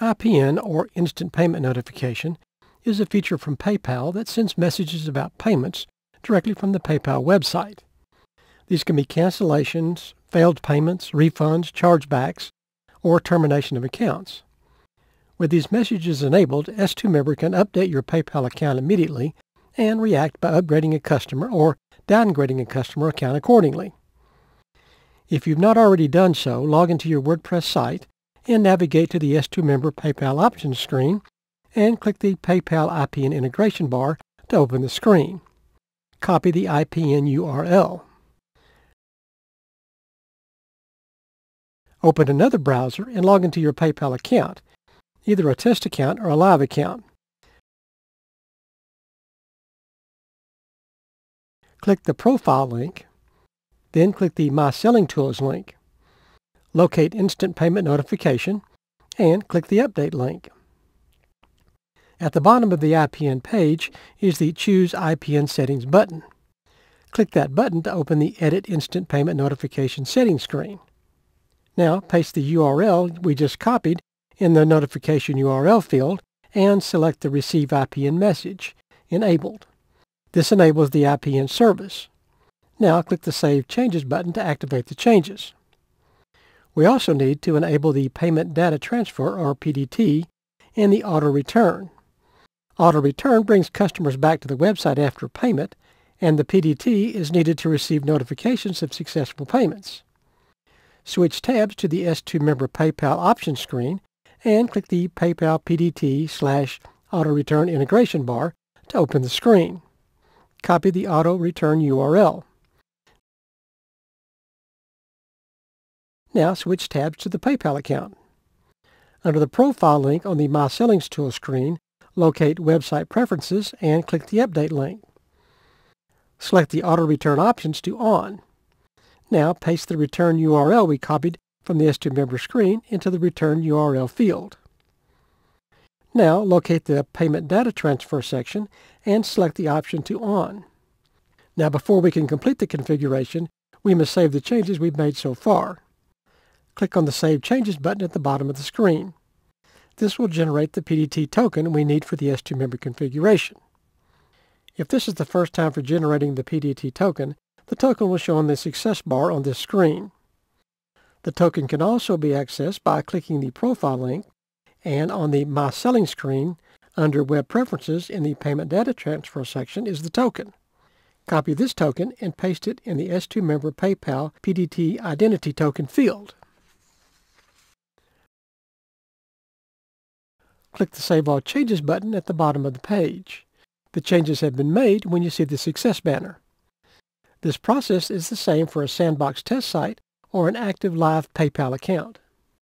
IPN, or Instant Payment Notification, is a feature from PayPal that sends messages about payments directly from the PayPal website. These can be cancellations, failed payments, refunds, chargebacks, or termination of accounts. With these messages enabled, S2Member can update your PayPal account immediately and react by upgrading a customer or downgrading a customer account accordingly. If you've not already done so, log into your WordPress site and navigate to the S2Member PayPal Options screen and click the PayPal IPN integration bar to open the screen. Copy the IPN URL. Open another browser and log into your PayPal account, either a test account or a live account. Click the Profile link, then click the My Selling Tools link. Locate Instant Payment Notification, and click the Update link. At the bottom of the IPN page is the Choose IPN Settings button. Click that button to open the Edit Instant Payment Notification Settings screen. Now paste the URL we just copied in the Notification URL field and select the Receive IPN Message, Enabled. This enables the IPN service. Now click the Save Changes button to activate the changes. We also need to enable the Payment Data Transfer, or PDT, and the Auto Return. Auto Return brings customers back to the website after payment, and the PDT is needed to receive notifications of successful payments. Switch tabs to the S2Member PayPal Options screen and click the PayPal PDT/Auto Return integration bar to open the screen. Copy the Auto Return URL. Now switch tabs to the PayPal account. Under the Profile link on the My Selling Tools screen, locate Website Preferences and click the Update link. Select the Auto Return options to On. Now paste the return URL we copied from the S2Member screen into the return URL field. Now locate the Payment Data Transfer section and select the option to On. Now before we can complete the configuration, we must save the changes we've made so far. Click on the Save Changes button at the bottom of the screen. This will generate the PDT token we need for the S2Member configuration. If this is the first time for generating the PDT token, the token will show on the success bar on this screen. The token can also be accessed by clicking the Profile link and on the My Selling screen under Web Preferences in the Payment Data Transfer section is the token. Copy this token and paste it in the S2Member PayPal PDT Identity Token field. Click the Save All Changes button at the bottom of the page. The changes have been made when you see the success banner. This process is the same for a sandbox test site or an active live PayPal account.